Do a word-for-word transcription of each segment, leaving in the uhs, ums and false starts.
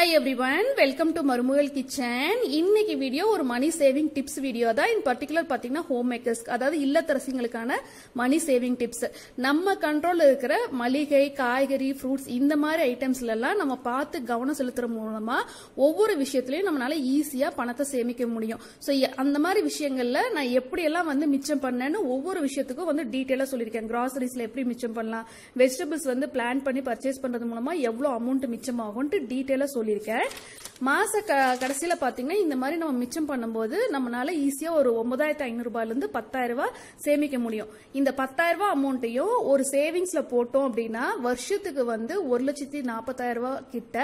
Hi everyone, welcome to Marmugal Kitchen. This video is a money saving tips video. In particular, homemakers. That is illatharasingalukana money saving tips. Namma control irukra maligai, kaigari, fruits indha mari items illa nama paathu gavana seluthra moolama ovvoru vishayathilum nammala easy ah panatha semikka mudiyum. So andha mari vishayangalla na eppadi ella vandu micham pannanu ovvoru vishayathukku vandu detail ah solliruken. Groceries la eppadi micham pannalam, vegetables vandu plan panni purchase pandrathu moolama evlo amount micham aagumnu detail ah சொல்லிருக்கேன். மாச கடைசில பாத்தீங்கன்னா இந்த மாதிரி நம்ம மிச்சம் பண்ணும்போது நம்மனால ஈஸியா ஒரு ஒன்பதாயிரத்து ஐநூறு ரூபாயில இருந்து பத்தாயிரம் ரூபாய் சேமிக்க முடியும். இந்த பத்தாயிரம் ரூபாய் அமௌண்ட்டையும் ஒரு சேவிங்ஸ்ல போட்டோம் அப்படினா வருஷத்துக்கு வந்து ஒரு லட்சத்து நாற்பதாயிரம் ரூபாய் கிட்ட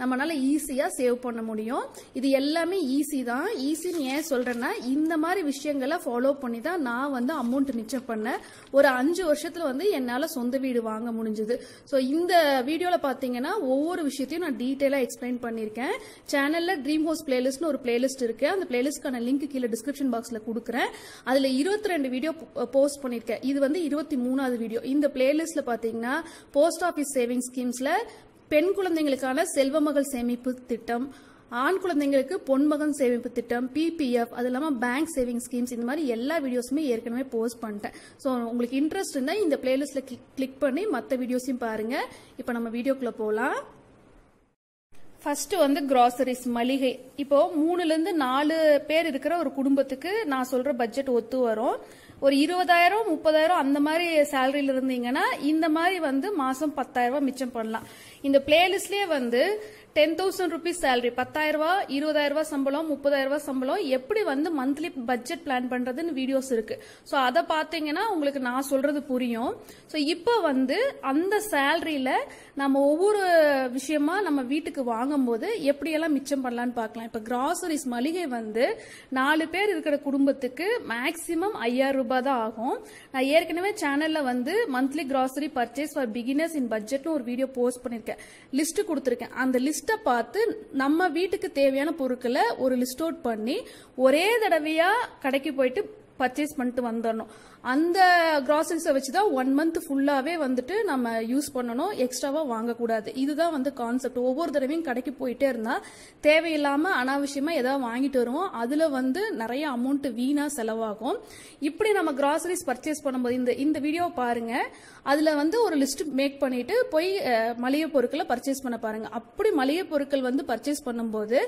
நம்மனால ஈஸியா சேவ் பண்ண முடியும். இது எல்லாமே ஈஸி தான். ஈஸின்னு ஏன் சொல்றேன்னா இந்த மாதிரி விஷயங்களை ஃபாலோ பண்ணி தான் நான் வந்து அமௌண்ட் மிச்சம் பண்ண ஒரு அஞ்சு வருஷத்துல வந்து என்னால சொந்த வீடு வாங்க முடிஞ்சது. சோ இந்த வீடியோல பாத்தீங்கன்னா ஒவ்வொரு விஷயத்தையும் நான் டீடைலா எக்ஸ்பிளைன் பண்ணிருக்கேன். Channel la Dream House playlist nu or playlist irukku, and the playlist kana link kile description box la kudukuren. Adile இருபத்தி இரண்டு video post pannirken. Idu vandu இருபத்தி மூன்றாவது video. Indha playlist la pathina post office saving schemes la pen kulandhengalukana selvamagal semipu thittam, ஆண் குழந்தைகளுக்கு பொன்மகன் சேமிப்பு திட்டம், P P F, அது இல்லாமல் பேங்க் சேவிங் ஸ்கீம்ஸ், இந்த மாதிரி எல்லா வீடியோஸுமே ஏற்கனவே போஸ்ட் பண்ணிட்டேன். ஸோ உங்களுக்கு இன்ட்ரெஸ்ட் இருந்தால் இந்த பிளேலிஸ்ட்ல கிளிக் பண்ணி மற்ற வீடியோஸையும் பாருங்க. இப்போ நம்ம வீடியோக்குள்ள போகலாம். First வந்து groceries மளிகை. இப்போ மூணுல இருந்து நாலு பேர் இருக்கிற ஒரு குடும்பத்துக்கு நான் சொல்ற பட்ஜெட் ஒத்து வரும். ஒரு இருபதாயிரம் முப்பதாயிரம் அந்த மாதிரி சேலரியில இருந்தீங்கன்னா இந்த மாதிரி வந்து மாசம் பத்தாயிரம் ரூபாய் மிச்சம் பண்ணலாம். இந்த பிளேலிஸ்ட்லயே வந்து டென் தௌசண்ட் ருபீஸ் சேலரி, பத்தாயிரம் ரூபாய், இருபதாயிரம் ரூபாய் சம்பளம், முப்பதாயிரம் ரூபாய் சம்பளம் எப்படி வந்து மந்த்லி பட்ஜெட் பிளான் பண்றதுன்னு வீடியோஸ் இருக்கு. ஸோ அதை பார்த்தீங்கன்னா உங்களுக்கு நான் சொல்றது புரியும். ஸோ இப்போ வந்து அந்த சேலரியில நம்ம ஒவ்வொரு விஷயமா நம்ம வீட்டுக்கு வாங்கும் போது எப்படியெல்லாம் மிச்சம் பண்ணலான்னு பார்க்கலாம். இப்போ கிராசரிஸ் மளிகை வந்து நாலு பேர் இருக்கிற குடும்பத்துக்கு மேக்சிமம் ஐயாயிரம் ரூபாய் தான் ஆகும். நான் ஏற்கனவே சேனல்ல வந்து monthly grocery purchase for beginners in பட்ஜெட்னு ஒரு வீடியோ போஸ்ட் பண்ணிருக்கேன். லிஸ்ட் கொடுத்துருக்கேன். அந்த லிஸ்ட் பார்த்து நம்ம வீட்டுக்கு தேவையான பொருட்களை ஒரு லிஸ்ட் அவுட் பண்ணி ஒரே தடவையா கடைக்கு போயிட்டு பர்ச்சேஸ் பண்ணிட்டு வந்துடணும். அந்த கிராசரிஸை வச்சுதான் ஒன் மந்த் ஃபுல்லாவே வந்துட்டு நம்ம யூஸ் பண்ணணும், எக்ஸ்ட்ராவா வாங்கக்கூடாது. இதுதான் வந்து கான்செப்ட். ஒவ்வொரு தடவையும் கடைக்கு போயிட்டே இருந்தா தேவையில்லாம அனாவசியமா ஏதாவது வாங்கிட்டு வருவோம். அதுல வந்து நிறைய அமௌண்ட் வீணா செலவாகும். இப்படி நம்ம கிராசரிஸ் பர்ச்சேஸ் பண்ணும்போது இந்த இந்த வீடியோவை பாருங்க. அதுல வந்து ஒரு லிஸ்ட் மேக் பண்ணிட்டு போய் மளிகை பொருட்களை பர்ச்சேஸ் பண்ண பாருங்க. அப்படி மளிகை பொருட்கள் வந்து பர்ச்சேஸ் பண்ணும்போது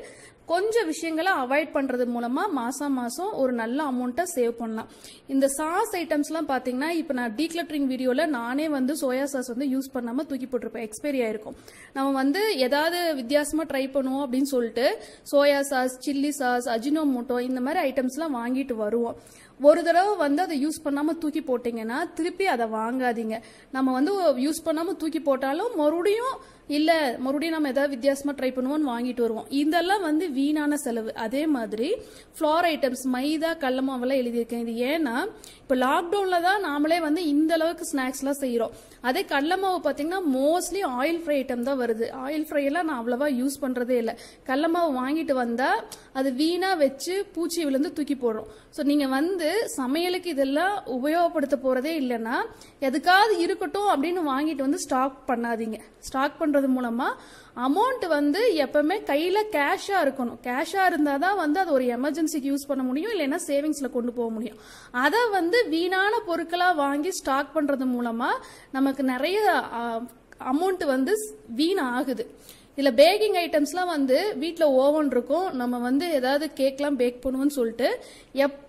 கொஞ்சம் விஷயங்களை அவாய்ட் பண்றது மூலமா மாசம் மாசம் ஒரு நல்ல அமௌண்ட்டை சேவ் பண்ணலாம். இந்த சாஸ் ஐட்டம்ஸ்லாம் பாத்தீங்கன்னா இப்ப நான் டீக்ளட்டரிங் வீடியோல நானே வந்து சோயா சாஸ் வந்து யூஸ் பண்ணாம தூக்கி போட்டிருப்பேன். எக்ஸ்பைரி ஆயிருக்கும். நம்ம வந்து ஏதாவது வித்தியாசமா ட்ரை பண்ணுவோம் அப்படின்னு சொல்லிட்டு soya sauce, chilli sauce, Ajinomoto இந்த மாதிரி ஐட்டம்ஸ் எல்லாம் வாங்கிட்டு வருவோம். ஒரு தடவை வந்து அதை யூஸ் பண்ணாம தூக்கி போட்டீங்கன்னா திருப்பி அதை வாங்காதீங்க. நம்ம வந்து யூஸ் பண்ணாம தூக்கி போட்டாலும் மறுபடியும் இல்ல மறுபடியும் நம்ம ஏதாவது வித்தியாசமா ட்ரை பண்ணுவோம்னு வாங்கிட்டு வருவோம். இதெல்லாம் வந்து வீணான செலவு. அதே மாதிரி ஃபிளார் ஐட்டம்ஸ், மைதா, கல்லமாவெல்லாம் எழுதியிருக்கேன். இது ஏன்னா இப்ப லாக்டவுன்ல தான் நாமளே வந்து இந்த அளவுக்கு ஸ்நாக்ஸ் எல்லாம் செய்யறோம். அதே கடலமாவு பாத்தீங்கன்னா மோஸ்ட்லி ஆயில் ஃப்ரை ஐட்டம் தான் வருது. ஆயில் ஃப்ரை எல்லாம் நான் அவ்வளவா யூஸ் பண்றதே இல்லை. கடலமாவு வாங்கிட்டு வந்தா அது வீணா வச்சு பூச்சி விழுந்து தூக்கி போடுறோம். ஸோ நீங்க வந்து சமையலுக்கு இதெல்லாம் உபயோகப்படுத்த போறதே இல்லைன்னா எதுக்காவது இருக்கட்டும் அப்படின்னு வாங்கிட்டு வந்து ஸ்டாக் பண்ணாதீங்க. ஸ்டாக் பண்றது மூலமா அமௌண்ட் வந்து எப்பவுமே கையில கேஷா இருக்கணும். கேஷா இருந்தாதான் வந்து அது ஒரு எமர்ஜென்சிக்கு யூஸ் பண்ண முடியும், இல்லைன்னா சேவிங்ஸ்ல கொண்டு போக முடியும். அதை வந்து வீணான பொருட்களா வாங்கி ஸ்டாக் பண்றது மூலமா நமக்கு நிறைய அமௌண்ட் வந்து வீணாகுது. இதுல பேக்கிங் ஐட்டம்ஸ்லாம் வந்து வீட்டுல ஓவன் இருக்கும். நம்ம வந்து ஏதாவது கேக் எல்லாம் பேக் பண்ணுவோம்னு சொல்லிட்டு எப்போ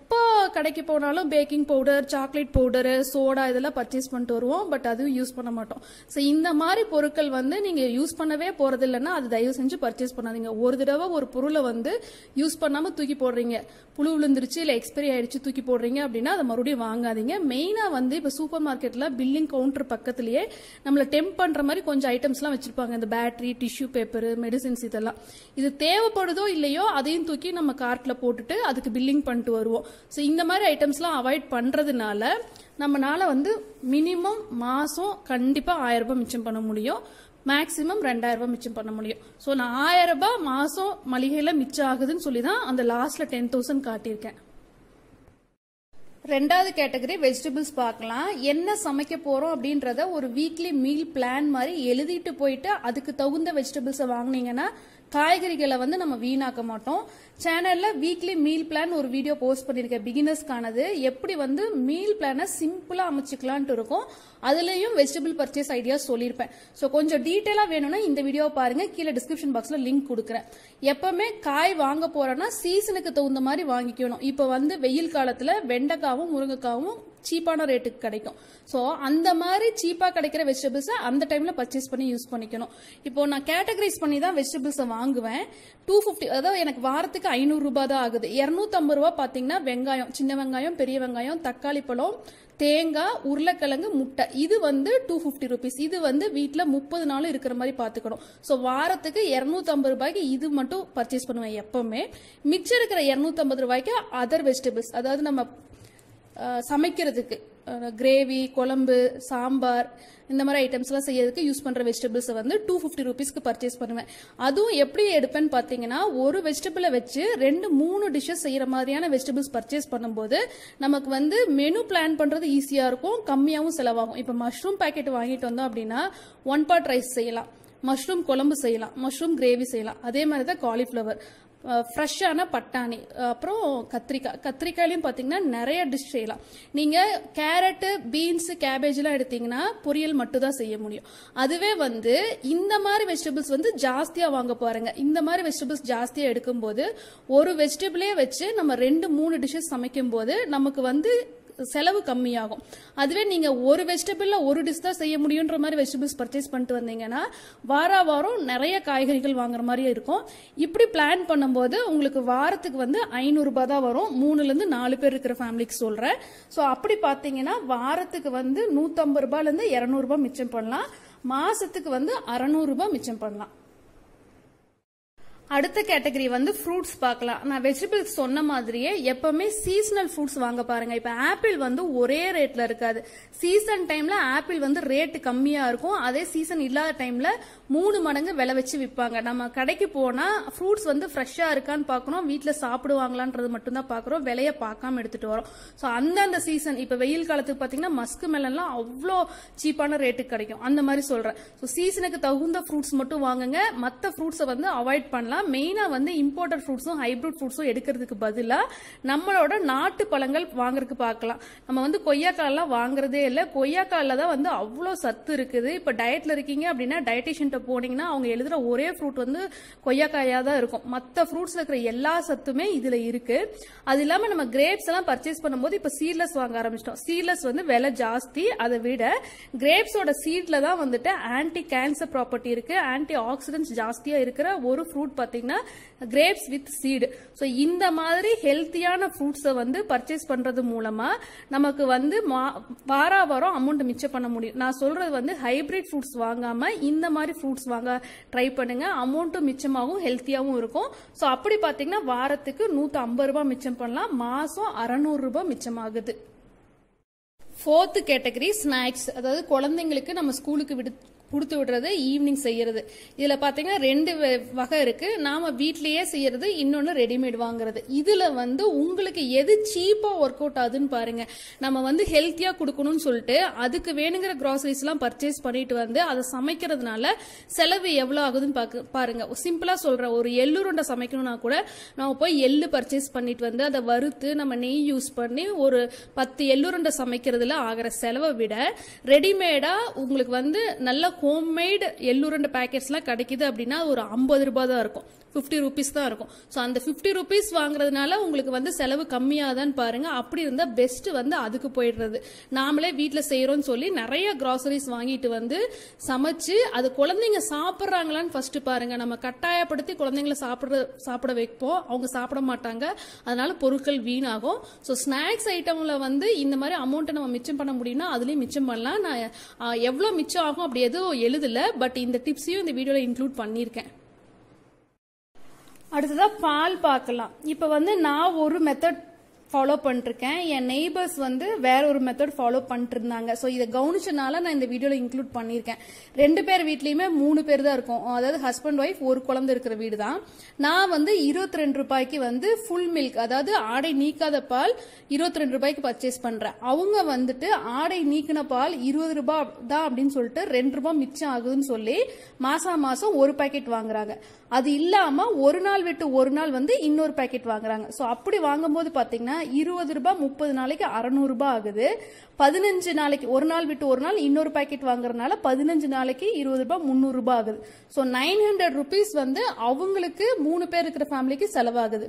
கடைக்கு போனாலும் baking powder, chocolate powder, soda இதெல்லாம் பர்ச்சேஸ் பண்ணிட்டு வருவோம். பட் அதுவும் யூஸ் பண்ண மாட்டோம். ஸோ இந்த மாதிரி பொருட்கள் வந்து நீங்க யூஸ் பண்ணவே போறது இல்லைன்னா அது தயவு செஞ்சு பர்ச்சேஸ் பண்ணாதீங்க. ஒரு தடவை ஒரு பொருளை வந்து யூஸ் பண்ணாம தூக்கி போடுறீங்க, புழு விழுந்துருச்சு இல்ல எக்ஸ்பைரி ஆயிடுச்சு தூக்கி போடுறீங்க அப்படின்னா அதை மறுபடியும் வாங்காதீங்க. மெயினா வந்து இப்ப சூப்பர் மார்க்கெட்ல பில்லிங் கவுண்டர் பக்கத்திலேயே நம்மள டெம்ப் பண்ற மாதிரி கொஞ்சம் ஐட்டம்ஸ் எல்லாம் வச்சிருப்பாங்க. இந்த பேட்டரி, டிஷ்யூ பேப்பர், மெடிசின்ஸ் இதெல்லாம் இது தேவைப்படுதோ இல்லையோ அதையும் தூக்கி நம்ம கார்ட்ல போட்டுட்டு அதுக்கு பில்லிங் பண்ணிட்டு வருவோம். ஸோ இந்த மாதிரி ஐட்டம்ஸ் எல்லாம் அவாய்ட் பண்றதுனால நம்மளால வந்து மினிமம் மாசம் கண்டிப்பா ஆயிரம் ரூபாய் மிச்சம் பண்ண முடியும். மேக்ஸிமம் ரெண்டாயிரம் ரூபாய் மிச்சம் பண்ண முடியும். ஸோ நான் ஆயிரம் ரூபாய் மாசம் மளிகையில மிச்சம் ஆகுதுன்னு சொல்லி தான் அந்த லாஸ்ட்ல டென் தௌசண்ட் காட்டியிருக்கேன். ரெண்டாவது கேட்டகரி vegetables பார்க்கலாம். என்ன சமைக்க போறோம் அப்படின்றத ஒரு வீக்லி மீல் பிளான் மாதிரி எழுதிட்டு போயிட்டு அதுக்கு தகுந்த vegetables வாங்குனீங்கனா காய்கறிகளை வந்து நம்ம வீணாக்க மாட்டோம். சேனல்ல வீக்லி மீல் பிளான் ஒரு வீடியோ போஸ்ட் பண்ணிருக்கேன் பிகினர்ஸ்கானது. எப்படி வந்து மீல் பிளானை சிம்பிளா அமைச்சுக்கலாம்னு இருக்கும். அதுலயும் வெஜிடபிள் பர்ச்சேஸ் ஐடியாஸ் சொல்லிருப்பேன். சோ கொஞ்சம் டீடைலா வேணும்னா இந்த வீடியோ பாருங்க. கீழ டிஸ்கிரிப்ஷன் பாக்ஸ்ல லிங்க் கொடுக்கிறேன். எப்பவுமே காய் வாங்க போறேன்னா சீசனுக்கு தகுந்த மாதிரி வாங்கிக்கணும். இப்போ வந்து வெயில் காலத்துல வெண்டைக்காவும் முருங்கைக்காவும் சீப்பான ரேட்டுக்கு கிடைக்கும். சோ அந்த மாதிரி சீப்பா கிடைக்கிற வெஜிடபிள்ஸ் அந்த டைம்ல பர்ச்சேஸ் பண்ணி யூஸ் பண்ணிக்கணும். இப்போ நான் கேட்டகரைஸ் பண்ணி தான் வெஜிடபிள்ஸ் வாங்குவேன். டூ பிப்டி அதாவது எனக்கு வாரத்துக்கு ஐநூறு ரூபாய் தான் ஆகுது. இருநூத்தி ஐம்பது ரூபாய் பாத்தீங்கன்னா வெங்காயம், சின்ன வெங்காயம், பெரிய வெங்காயம், தக்காளி பழம், தேங்காய், உருளைக்கிழங்கு, முட்டை, இது வந்து டூ பிப்டி ருபீஸ். இது வந்து வீட்டுல முப்பது நாள் இருக்கிற மாதிரி பாத்துக்கணும். சோ வாரத்துக்கு இருநூத்தி ஐம்பது ரூபாய்க்கு இது மட்டும் பர்ச்சேஸ் பண்ணுவேன் எப்பவுமே. மிச்சம் இருக்கிற இருநூத்தி ஐம்பது ரூபாய்க்கு அதர் வெஜிடபிள்ஸ், அதாவது நம்ம சமைக்கிறதுக்கு கிரேவி, குழம்பு, சாம்பார், இந்த மாதிரி ஐட்டம்ஸ் எல்லாம் செய்யறதுக்கு யூஸ் பண்ற வெஜிடபிள்ஸ் வந்து டூ பிப்டி ருபீஸ்க்கு பர்ச்சேஸ் பண்ணுவேன். அதுவும் எப்படி எடுப்பேன்னு பாத்தீங்கன்னா ஒரு வெஜிடபிளை வச்சு ரெண்டு மூணு டிஷ்ஷஸ் செய்யற மாதிரியான வெஜிடபிள்ஸ் பர்ச்சேஸ் பண்ணும்போது நமக்கு வந்து மெனு பிளான் பண்றது ஈஸியா இருக்கும், கம்மியாவும் செலவாகும். இப்ப மஷ்ரூம் பாக்கெட் வாங்கிட்டு வந்தோம் அப்படின்னா ஒன் பாட் ரைஸ் செய்யலாம், மஷ்ரூம் குழம்பு செய்யலாம், மஷ்ரூம் கிரேவி செய்யலாம். அதே மாதிரிதான் காலிஃபிளவர், ஃப்ரெஷ்ஷான பட்டாணி, அப்புறம் கத்திரிக்காய். கத்திரிக்காயிலையும் பார்த்தீங்கன்னா நிறைய டிஷ் செய்யலாம். நீங்கள் கேரட்டு, பீன்ஸு, கேபேஜ்லாம் எடுத்தீங்கன்னா பொரியல் மட்டும் தான் செய்ய முடியும். அதுவே வந்து இந்த மாதிரி வெஜிடபிள்ஸ் வந்து ஜாஸ்தியாக வாங்க பாருங்க. இந்த மாதிரி வெஜிடபிள்ஸ் ஜாஸ்தியாக எடுக்கும்போது ஒரு வெஜிடபிளே வச்சு நம்ம ரெண்டு மூணு டிஷ்ஷஸ் சமைக்கும் போது நமக்கு வந்து செலவு கம்மியாகும். அதுவே நீங்க ஒரு வெஜிடபிள்ல ஒரு டிஷ் தான் செய்ய முடியுன்ற மாதிரி வெஜிடபிள்ஸ் பர்ச்சேஸ் பண்ணிட்டு வந்தீங்கன்னா வார வாரம் நிறைய காய்கறிகள் வாங்குற மாதிரி இருக்கும். இப்படி பிளான் பண்ணும்போது உங்களுக்கு வாரத்துக்கு வந்து ஐநூறு ரூபாய் தான் வரும். மூணுல இருந்து நாலு பேர் இருக்கிற ஃபேமிலிக்கு சொல்றேன். சோ அப்படி பாத்தீங்கன்னா வாரத்துக்கு வந்து நூத்தி ஐம்பது ரூபாயில இருந்து இருநூறு ரூபாய் மிச்சம் பண்ணலாம். மாசத்துக்கு வந்து அறுநூறு ரூபாய் மிச்சம் பண்ணலாம். அடுத்த கேட்டகரி வந்து ஃப்ரூட்ஸ் பார்க்கலாம். நான் வெஜிடபிள்ஸ் சொன்ன மாதிரியே எப்பவுமே சீசனல் ஃப்ரூட்ஸ் வாங்க பாருங்க. இப்ப ஆப்பிள் வந்து ஒரே ரேட்ல இருக்காது. சீசன் டைம்ல ஆப்பிள் வந்து ரேட்டு கம்மியா இருக்கும். அதே சீசன் இல்லாத டைம்ல மூணு மடங்கு விலை வச்சு விற்பாங்க. நம்ம கடைக்கு போனா ஃப்ரூட்ஸ் வந்து ஃப்ரெஷ்ஷா இருக்கான்னு பாக்குறோம், வீட்டுல சாப்பிடுவாங்களான்றது மட்டும் தான் பாக்குறோம், விலைய பார்க்காம எடுத்துட்டு வரோம். சோ அந்தந்த சீசன் இப்ப வெயில் காலத்துக்கு பாத்தீங்கன்னா மஸ்க் மெலன்லாம் அவ்வளோ சீப்பான ரேட்டுக்கு கிடைக்கும். அந்த மாதிரி சொல்றேன். சோ சீசனுக்கு தகுந்த ஃப்ரூட்ஸ் மட்டும் வாங்குங்க. மத்த ஃப்ரூட்ஸை வந்து அவாய்ட் பண்ணலாம். மெயினா வந்து இம்போர்ட்டட் ஃப்ரூட்ஸும் ஹைபிரிட் ஃப்ரூட்ஸும் எடுக்கிறதுக்கு பதிலா நம்மளோட நாட்டு பழங்கள் வாங்குறதுக்கு பார்க்கலாம். நம்ம வந்து கொய்யாக்காய் எல்லாம் வாங்குறதே இல்ல. கொய்யாக்காயில தான் வந்து அவ்வளவு சத்து இருக்குது. இப்ப டயட்ல இருக்கீங்க அப்படின்னா டயட்டிஷியன் போனீங்கன்னா அவங்க எழுதுற ஒரே ஃப்ரூட் வந்து கொய்யாக்காயா தான் இருக்கும். மற்ற ஃப்ரூட்ஸ்ல இருக்கிற எல்லா சத்துமே இதுல இருக்கு. அது இல்லாம நம்ம கிரேப்ஸ் எல்லாம் பர்ச்சேஸ் பண்ணும்போது இப்ப சீட்லெஸ் வாங்க ஆரம்பிச்சிட்டோம். சீட்லெஸ் வந்து விலை ஜாஸ்தி. அதை விட கிரேப்ஸோட சீட்ல தான் வந்துட்டு ஆன்டி கேன்சர் ப்ராப்பர்ட்டி இருக்கு. ஆன்டி ஆக்சிடென்ட்ஸ் ஜாஸ்தியா இருக்கிற ஒரு ஃப்ரூட் பாத்தீங்கன்னா கிரேப்ஸ் வித் சீடு. சோ இந்த மாதிரி ஹெல்த்தியான ஃப்ரூட்ஸை வந்து பர்ச்சேஸ் பண்றது மூலமா நமக்கு வந்து வார வாரம் அமௌண்ட் மிச்சம் பண்ண முடியும். நான் சொல்றது வந்து ஹைபிரிட் ஃப்ரூட்ஸ் வாங்காம இந்த மாதிரி ஃப்ரூட்ஸ் வாங்க ட்ரை பண்ணுங்க. அமௌண்ட்டும் மிச்சமாகவும் ஹெல்த்தியாகவும் இருக்கும். சோ அப்படி பாத்தீங்கன்னா வாரத்துக்கு நூத்தி ஐம்பது ரூபாய் மிச்சம் பண்ணலாம். மாசம் அறுநூறு ரூபாய் மிச்சமாகுது. ஃபோர்த் கேட்டகரி ஸ்நாக்ஸ், அதாவது குழந்தைங்களுக்கு நம்ம ஸ்கூலுக்கு விடு கொடுத்து விடுறது, ஈவினிங் செய்யறது. இதுல பாத்தீங்கன்னா ரெண்டு வகை இருக்கு. நாம வீட்லயே செய்யறது, இன்னொன்னு ரெடிமேட் வாங்குறது. இதுல வந்து உங்களுக்கு எது சீப்பா ஒர்க் அவுட் ஆகுதுன்னு பாருங்க. நம்ம வந்து ஹெல்த்தியா கொடுக்கணும்னு சொல்லிட்டு அதுக்கு வேணுங்கிற கிராசரிஸ் எல்லாம் பர்ச்சேஸ் பண்ணிட்டு வந்து அதை சமைக்கிறதுனால செலவு எவ்வளவு ஆகுதுன்னு பாருங்க. சிம்பிளா சொல்ற ஒரு எள்ளு உருண்டை சமைக்கணும்னா கூட நம்ம போய் எள்ளு பர்ச்சேஸ் பண்ணிட்டு வந்து அதை வறுத்து நம்ம நெய் யூஸ் பண்ணி ஒரு பத்து எள்ளு உருண்டை சமைக்கிறதுல ஆகிற செலவை விட ரெடிமேடா உங்களுக்கு வந்து நல்லா ஹோம்மேட் எள்ளுருண்டை பேக்கெட்ஸ் எல்லாம் கிடைக்குது அப்படின்னா ஒரு ஐம்பது ரூபாய் தான் இருக்கும், ஃபிஃப்டி ருபீஸ் தான் இருக்கும். ஸோ அந்த ஃபிஃப்டி ருபீஸ் வாங்குறதுனால உங்களுக்கு வந்து செலவு கம்மியாதான்னு பாருங்க. அப்படி இருந்தால் பெஸ்ட் வந்து அதுக்கு போயிடுறது. நாமளே வீட்டில் செய்யறோம்னு சொல்லி நிறைய கிராசரிஸ் வாங்கிட்டு வந்து சமைச்சு அது குழந்தைங்க சாப்பிட்றாங்களான்னு ஃபர்ஸ்ட் பாருங்க. நம்ம கட்டாயப்படுத்தி குழந்தைங்களை சாப்பிட சாப்பிட வைப்போம், அவங்க சாப்பிட மாட்டாங்க, அதனால பொருட்கள் வீணாகும். ஸோ ஸ்நாக்ஸ் ஐட்டம்ல வந்து இந்த மாதிரி அமௌண்ட்டை நம்ம மிச்சம் பண்ண முடியும்னா அதுலேயும் மிச்சம் பண்ணலாம். நான் எவ்வளோ மிச்சம் ஆகும் அப்படி எதுவும் எழுதல, பட் இந்த டிப்ஸையும் இந்த வீடியோல இன்க்ளூட் பண்ணியிருக்கேன். அடுத்ததான் பால் பார்க்கலாம். இப்ப வந்து நான் ஒரு மெத்தட் follow பண்ணிருக்கேன். என் நெய்பர்ஸ் வந்து வேற ஒரு மெத்தட் ஃபாலோ பண்ணிட்டு இருந்தாங்க. சோ இத கவனிச்சனால நான் இந்த வீடியோல இன்க்ளூட் பண்ணிருக்கேன். ரெண்டு பேர் வீட்லயுமே மூணு பேர் தான் இருக்கும். அதாவது ஹஸ்பண்ட் வைஃப் ஒரு குழந்தை இருக்கிற வீடு தான். நான் வந்து இருபத்தி இரண்டு ரூபாய்க்கு வந்து ஃபுல் மில்க், அதாவது ஆடை நீக்காத பால் இருபத்தி இரண்டு ரூபாய்க்கு பர்ச்சேஸ் பண்றேன். அவங்க வந்துட்டு ஆடை நீக்கின பால் இருபது ரூபாய் தான் அப்படின்னு சொல்லிட்டு ரெண்டு ரூபாய் மிச்சம் ஆகுதுன்னு சொல்லி மாசா மாசம் ஒரு பாக்கெட் வாங்குறாங்க. அது இல்லாம ஒரு நாள் விட்டு ஒரு நாள் வந்து இன்னொரு பாக்கெட் வாங்குறாங்க. சோ அப்படி வாங்கும்போது பாத்தீங்கன்னா இருபது ரூபாய் முப்பது நாளைக்கு அறுநூறு ரூபாய் ஆகுது. பதினஞ்சு நாளைக்கு ஒரு நாள் விட்டு ஒரு நாள் இன்னொரு பாக்கெட் வாங்குறதுனால பதினஞ்சு நாளைக்கு இருபது ரூபாய் முன்னூறு ரூபாய் ஆகுது. சோ நைன் ஹண்ட்ரட் ருபீஸ் வந்து அவங்களுக்கு மூணு பேர் இருக்கிற ஃபேமிலிக்கு செலவாகுது.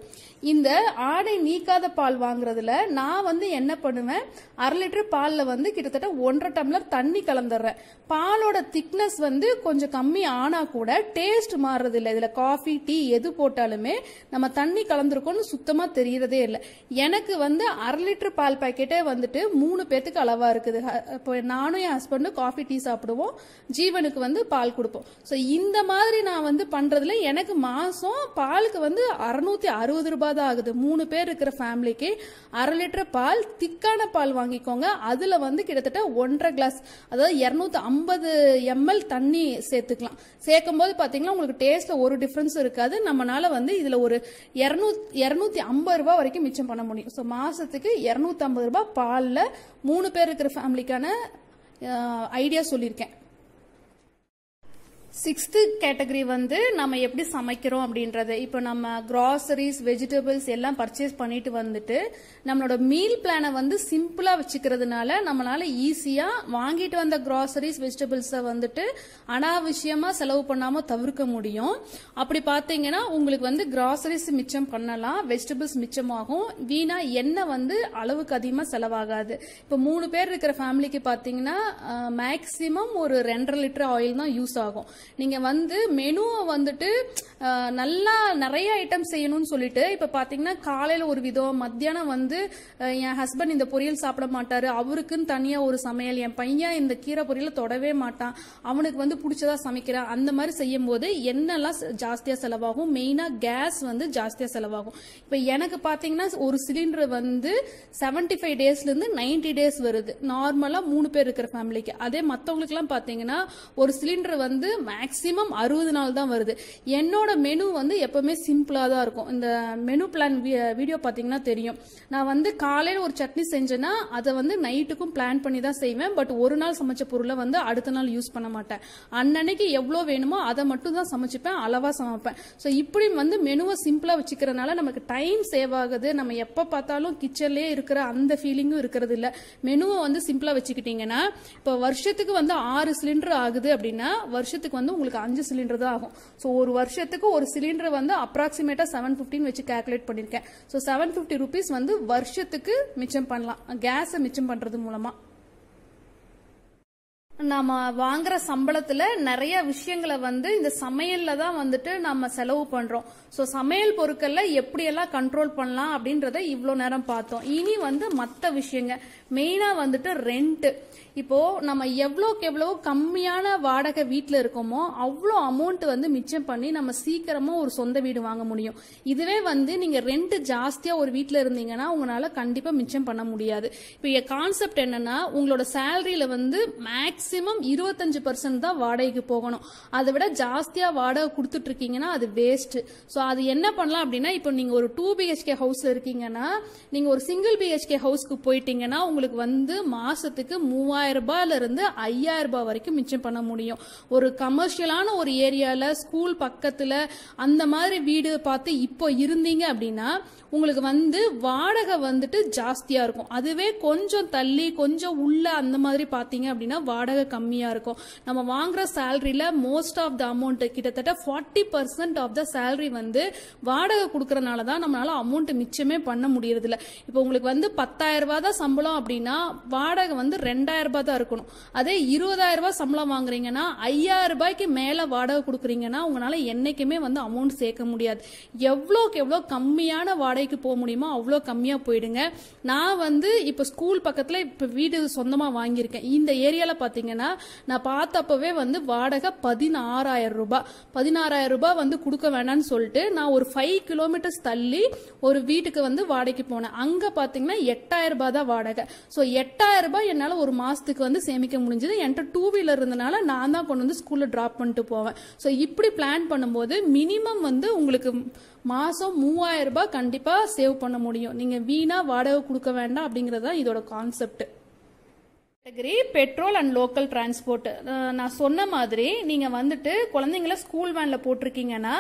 இந்த ஆடை நீக்காத பால் வாங்குறதுல நான் வந்து என்ன பண்ணுவேன், அரை லிட்டர் பால்ல வந்து கிட்டத்தட்ட ஒன்றரை டம்ளர் தண்ணி கலந்துடுறேன். பாலோட திக்னஸ் வந்து கொஞ்சம் கம்மி ஆனா கூட டேஸ்ட் மாறுறது இல்லை. இதுல காஃபி டீ எது போட்டாலுமே நம்ம தண்ணி கலந்துருக்கோம்னு சுத்தமா தெரியறதே இல்லை. எனக்கு வந்து அரை லிட்டர் பால் பாக்கெட்டே வந்துட்டு மூணு பேத்துக்கு அளவா இருக்குது. நானும் என் ஹஸ்பண்டும் காஃபி டீ சாப்பிடுவோம், ஜீவனுக்கு வந்து பால் கொடுப்போம். சோ இந்த மாதிரி நான் வந்து பண்றதுல எனக்கு மாசம் பாலுக்கு வந்து அறுநூத்தி அறுபது ரூபாய் தான் ஆகுது. மூணு பேர் இருக்கிற ஃபேமிலிக்கு அரை லிட்டர் பால், திக்கான பால் வாங்கிக்கோங்க. அதுல வந்து கிட்டத்தட்ட ஒன்றரை கிளாஸ், அதாவது இருநூத்தி ஐம்பது எம்எல் தண்ணி சேர்த்துக்கலாம். சேர்க்கும் போது பாத்தீங்கன்னா உங்களுக்கு டேஸ்ட்ல ஒரு டிஃபரன்ஸ் இருக்காது. நம்மளால வந்து இதுல ஒரு இருநூத்தி ஐம்பது ரூபாய் வரைக்கும் மிச்சம் பண்ண முடியும். சோ மாசத்துக்கு இருநூத்தி ஐம்பது ரூபாய் பால்ல மூணு பேர் இருக்கிற ஃபேமிலிக்கான ஐடியா சொல்லியிருக்கேன். சிக்ஸ்த்து கேட்டகரி வந்து நம்ம எப்படி சமைக்கிறோம் அப்படின்றது. இப்போ நம்ம கிராசரிஸ், வெஜிடபிள்ஸ் எல்லாம் பர்ச்சேஸ் பண்ணிட்டு வந்துட்டு நம்மளோட மீல் பிளானை வந்து சிம்பிளா வச்சுக்கிறதுனால நம்மளால ஈஸியா வாங்கிட்டு வந்த கிராசரிஸ், வெஜிடபிள்ஸை வந்துட்டு அனாவசியமா செலவு பண்ணாம தவிர்க்க முடியும். அப்படி பார்த்தீங்கன்னா உங்களுக்கு வந்து கிராசரிஸ் மிச்சம் பண்ணலாம், வெஜிடபிள்ஸ் மிச்சமாகும். வீணா எண்ணெய் வந்து அளவுக்கு அதிகமாக செலவாகாது. இப்போ மூணு பேர் இருக்கிற ஃபேமிலிக்கு பார்த்தீங்கன்னா மேக்சிமம் ஒரு ரெண்டரை லிட்டர் ஆயில் தான் யூஸ் ஆகும். நீங்க வந்து மெனுவை வந்துட்டு நல்லா நிறைய ஐட்டம் செய்யணும்னு சொல்லிட்டு இப்ப பாத்தீங்கன்னா காலையில ஒரு விதம், மத்தியானம் வந்து என் ஹஸ்பண்ட் இந்த பொரியல் சாப்பிட மாட்டாரு, அவருக்குன்னு தனியா ஒரு சமையல், என் பையன் இந்த கீரை பொரியல தொடவே மாட்டான், அவனுக்கு வந்து பிடிச்சதா சமைக்கிறான். அந்த மாதிரி செய்யும் போது என்னெல்லாம் ஜாஸ்தியா செலவாகும், மெயினா கேஸ் வந்து ஜாஸ்தியா செலவாகும். இப்ப எனக்கு பாத்தீங்கன்னா ஒரு சிலிண்டர் வந்து செவன்டி ஃபைவ் டேஸ்ல இருந்து நைன்டி டேஸ் வருது நார்மலா மூணு பேர் இருக்கிற ஃபேமிலிக்கு. அதே மத்தவங்களுக்கு எல்லாம் பாத்தீங்கன்னா ஒரு சிலிண்டர் வந்து மேக்ஸிமம் அறுபது நாள் தான் வருது. என்னோட மெனு வந்து எப்பவுமே சிம்பிளா தான் இருக்கும். இந்த மெனு பிளான் வீடியோ பாத்தீங்கன்னா தெரியும். நான் வந்து காலையில ஒரு சட்னி செஞ்சேன்னா அதை வந்து நைட்டுக்கும் பிளான் பண்ணி தான் செய்வேன். பட் ஒரு நாள் சமைச்ச பொருளை வந்து அடுத்த நாள் யூஸ் பண்ண மாட்டேன். அன்னன்னைக்கு எவ்வளவு வேணுமோ அதை மட்டும் தான் சமைச்சுப்பேன், அளவா சமைப்பேன். ஸோ இப்படி வந்து மெனுவை சிம்பிளா வச்சுக்கிறதுனால நமக்கு டைம் சேவ் ஆகுது. நம்ம எப்ப பார்த்தாலும் கிச்சன்லயே இருக்கிற அந்த ஃபீலிங்கும் இருக்கிறது இல்ல. மெனுவை வந்து சிம்பிளா வச்சுக்கிட்டீங்கன்னா இப்போ வருஷத்துக்கு வந்து ஆறு சிலிண்டர் ஆகுது அப்படின்னா வருஷத்துக்கு வந்து உங்களுக்கு அஞ்சு சிலிண்டர் தான் ஆகும். சோ ஒரு வருஷத்துக்கு ஒரு சிலிண்டர் வந்து அப்ராக்சிமேட்டா செவன் பிப்டின்னு வச்சு கால்குலேட் பண்ணிருக்கேன். சோ செவன் பிப்டி ருபீஸ் வந்து வருஷத்துக்கு மிச்சம் பண்ணலாம் கேஸை மிச்சம் பண்றது மூலமா. நம்ம வாங்குற சம்பளத்துல நிறைய விஷயங்களை வந்து இந்த சமையல்ல தான் வந்துட்டு நம்ம செலவு பண்றோம். சோ சமையல் பொருட்கள்ல எப்படி எல்லாம் கண்ட்ரோல் பண்ணலாம் அப்படின்றத இவ்வளவு நேரம் பார்த்தோம். இனி வந்து மற்ற விஷயங்க, மெயினா வந்துட்டு ரெண்ட். இப்போ நம்ம எவ்வளோக்கு எவ்வளோ கம்மியான வாடகை வீட்டில் இருக்கோமோ அவ்வளோ அமௌண்ட் வந்து மிச்சம் பண்ணி நம்ம சீக்கிரமா ஒரு சொந்த வீடு வாங்க முடியும். இதுவே வந்து நீங்க ரெண்ட் ஜாஸ்தியா ஒரு வீட்டில் இருந்தீங்கன்னா உங்களால கண்டிப்பா மிச்சம் பண்ண முடியாது. இப்போ கான்செப்ட் என்னன்னா உங்களோட சேலரியில வந்து மேக்சிமம் இருபத்தஞ்சு பர்சன்ட் தான் வாடகைக்கு போகணும். அதை விட ஜாஸ்தியா வாடகை கொடுத்துட்டு இருக்கீங்கன்னா அது வேஸ்ட். ஸோ அது என்ன பண்ணலாம் அப்படின்னா இப்போ நீங்க ஒரு டூ பிஹெச்கே ஹவுஸ்ல இருக்கீங்கன்னா நீங்க ஒரு சிங்கிள் பிஹெச்கே ஹவுஸ்க்கு போயிட்டீங்கன்னா உங்களுக்கு வந்து மாசத்துக்கு மூவாயிரம் ரூபாயில இருந்து ஐயாயிரம் ரூபாய் வரைக்கும் மிச்சம் பண்ண முடியும். ஒரு கமர்ஷியலான ஒரு ஏரியால ஸ்கூல் பக்கத்துல அந்த மாதிரி வீடு பார்த்து இப்போ இருந்தீங்க அப்படின்னா உங்களுக்கு வந்து வாடகை வந்துட்டு ஜாஸ்தியா இருக்கும். அதுவே கொஞ்சம் தள்ளி கொஞ்சம் உள்ள அந்த மாதிரி பாத்தீங்க அப்படின்னா வாடகை கம்மியா இருக்கும். நம்ம வாங்குற சேலரியில மோஸ்ட் ஆஃப் த அமௌண்ட் கிட்டத்தட்ட forty percent of the salary வந்து வாடகை கொடுக்கறனால தான் நம்மளால அமௌண்ட் மிச்சமே பண்ண முடியறது இல்ல. இப்போ உங்களுக்கு வந்து பத்தாயிரம் ரூபாய் தான் சம்பளம் அப்படின்னா வாடகை வந்து ரெண்டாயிரம் தான் இருக்கணும். அதே இருபதாயிரம் ரூபாய் சம்பளம் வாங்குறீங்கன்னா ஐயாயிரம் ரூபாய்க்கு மேல வாடகை கொடுக்குறீங்கன்னா உங்களால என்னைக்குமே வந்து அமௌண்ட் சேர்க்க முடியாது. எவ்வளோக்கு எவ்வளோ கம்மியான வாடகைக்கு போக முடியுமோ அவ்வளோ கம்மியா போயிடுங்க. நான் வந்து இப்போ ஸ்கூல் பக்கத்துல இப்போ வீடு சொந்தமா வாங்கியிருக்கேன். இந்த ஏரியால பாத்தீங்கன்னா பாத்தீங்கன்னா நான் பார்த்தப்பவே வந்து வாடகை பதினாறாயிரம் ரூபாய் பதினாறாயிரம் ரூபாய் வந்து கொடுக்க வேண்டாம்னு சொல்லிட்டு நான் ஒரு ஐந்து கிலோமீட்டர் தள்ளி ஒரு வீட்டுக்கு வந்து வாடகைக்கு போனேன். அங்க பாத்தீங்கன்னா எட்டாயிரம் ரூபாய் தான் வாடகை. சோ எட்டாயிரம் ரூபாய் என்னால ஒரு மாசத்துக்கு வந்து சேமிக்க முடிஞ்சது. என்கிட்ட டூ வீலர் இருந்தனால நான் தான் கொண்டு வந்து ஸ்கூல்ல டிராப் பண்ணிட்டு போவேன். சோ இப்படி பிளான் பண்ணும்போது மினிமம் வந்து உங்களுக்கு மாசம் மூவாயிரம் ரூபாய் கண்டிப்பா சேவ் பண்ண முடியும். நீங்க வீணா வாடகை கொடுக்க வேண்டாம் அப்படிங்கறதா இதோட concept. Category petrol and local transport. நான் சொன்ன மாதிரி நீங்க வந்துட்டு குழந்தைங்களை ஸ்கூல் வேன்ல போட்டிருக்கீங்கன்னா